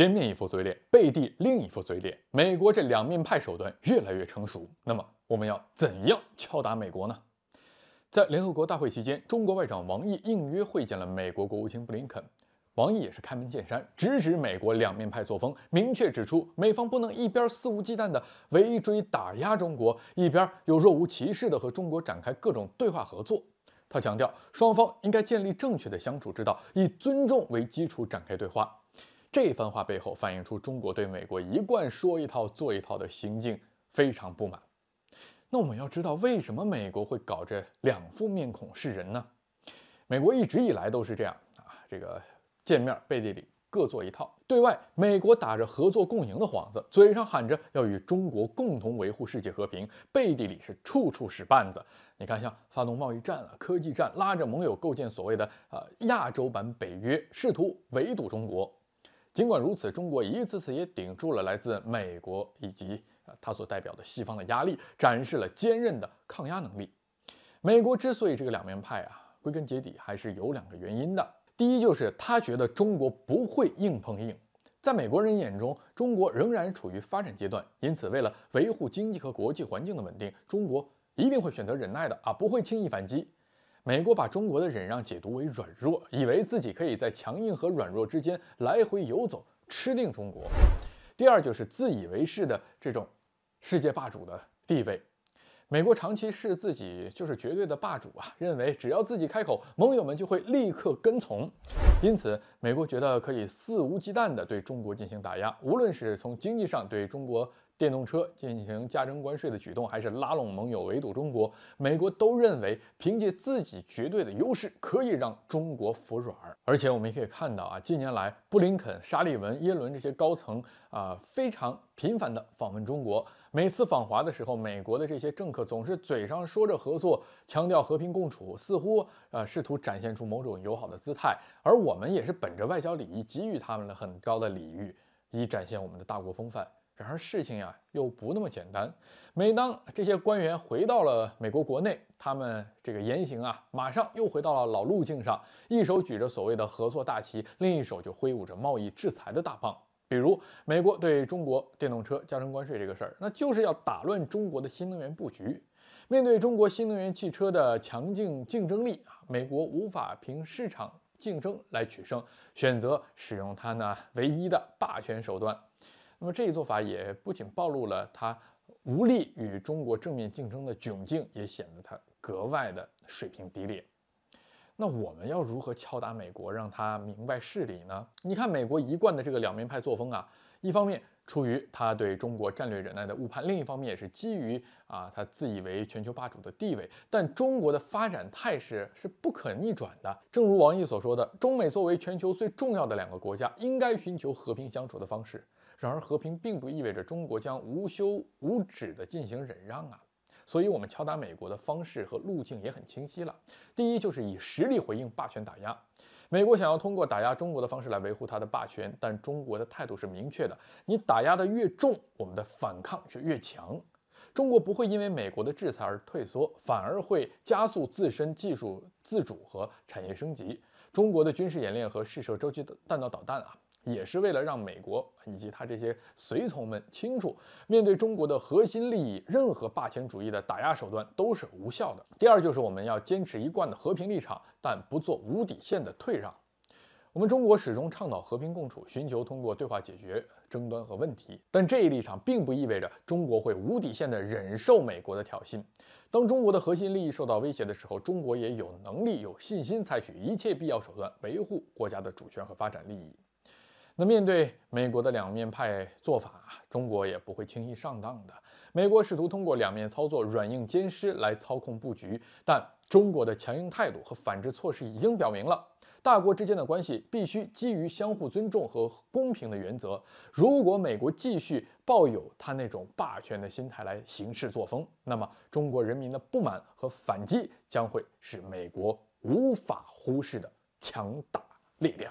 截面一副嘴脸，背地另一副嘴脸。美国这两面派手段越来越成熟，那么我们要怎样敲打美国呢？在联合国大会期间，中国外长王毅应约会见了美国国务卿布林肯。 王毅也是开门见山，直指美国两面派作风，明确指出美方不能一边肆无忌惮地围追打压中国，一边又若无其事地和中国展开各种对话合作。他强调，双方应该建立正确的相处之道，以尊重为基础展开对话。这番话背后反映出中国对美国一贯说一套做一套的行径非常不满。那我们要知道，为什么美国会搞这两副面孔示人呢？美国一直以来都是这样啊，见面背地里各做一套。对外，美国打着合作共赢的幌子，嘴上喊着要与中国共同维护世界和平，背地里是处处使绊子。你看，像发动贸易战啊、科技战，拉着盟友构建所谓的亚洲版北约，试图围堵中国。尽管如此，中国一次次也顶住了来自美国以及他所代表的西方的压力，展示了坚韧的抗压能力。美国之所以这个两面派啊，归根结底还是有两个原因的。 第一就是他觉得中国不会硬碰硬，在美国人眼中，中国仍然处于发展阶段，因此为了维护经济和国际环境的稳定，中国一定会选择忍耐的不会轻易反击。美国把中国的忍让解读为软弱，以为自己可以在强硬和软弱之间来回游走，吃定中国。第二就是自以为是的这种世界霸主的地位。 美国长期视自己就是绝对的霸主啊，认为只要自己开口，盟友们就会立刻跟从。因此，美国觉得可以肆无忌惮地对中国进行打压，无论是从经济上对中国电动车进行加征关税的举动，还是拉拢盟友围堵中国，美国都认为凭借自己绝对的优势可以让中国服软。而且我们也可以看到啊，近年来布林肯、沙利文、耶伦这些高层非常频繁地访问中国。 每次访华的时候，美国的这些政客总是嘴上说着合作，强调和平共处，似乎试图展现出某种友好的姿态。而我们也是本着外交礼仪，给予他们了很高的礼遇，以展现我们的大国风范。然而事情呀又不那么简单。每当这些官员回到了美国国内，他们这个言行马上又回到了老路径上，一手举着所谓的合作大旗，另一手就挥舞着贸易制裁的大棒。 比如美国对中国电动车加征关税这个事儿，那就是要打乱中国的新能源布局。面对中国新能源汽车的强劲竞争力美国无法凭市场竞争来取胜，选择使用它唯一的霸权手段。那么这一做法也不仅暴露了它无力与中国正面竞争的窘境，也显得它格外的水平低劣。 那我们要如何敲打美国，让他明白事理呢？你看，美国一贯的这个两面派作风啊，一方面出于他对中国战略忍耐的误判，另一方面也是基于他自以为全球霸主的地位。但中国的发展态势是不可逆转的，正如王毅所说的，中美作为全球最重要的两个国家，应该寻求和平相处的方式。然而，和平并不意味着中国将无休无止地进行忍让啊。 所以，我们敲打美国的方式和路径也很清晰了。第一，就是以实力回应霸权打压。美国想要通过打压中国的方式来维护它的霸权，但中国的态度是明确的：你打压的越重，我们的反抗就越强。中国不会因为美国的制裁而退缩，反而会加速自身技术自主和产业升级。中国的军事演练和试射洲际弹道导弹也是为了让美国以及他这些随从们清楚，面对中国的核心利益，任何霸权主义的打压手段都是无效的。第二就是我们要坚持一贯的和平立场，但不做无底线的退让。我们中国始终倡导和平共处，寻求通过对话解决争端和问题，但这一立场并不意味着中国会无底线地忍受美国的挑衅。当中国的核心利益受到威胁的时候，中国也有能力、有信心采取一切必要手段维护国家的主权和发展利益。 那面对美国的两面派做法，中国也不会轻易上当的。美国试图通过两面操作、软硬兼施来操控布局，但中国的强硬态度和反制措施已经表明了，大国之间的关系必须基于相互尊重和公平的原则。如果美国继续抱有他那种霸权的心态来行事作风，那么中国人民的不满和反击将会是美国无法忽视的强大力量。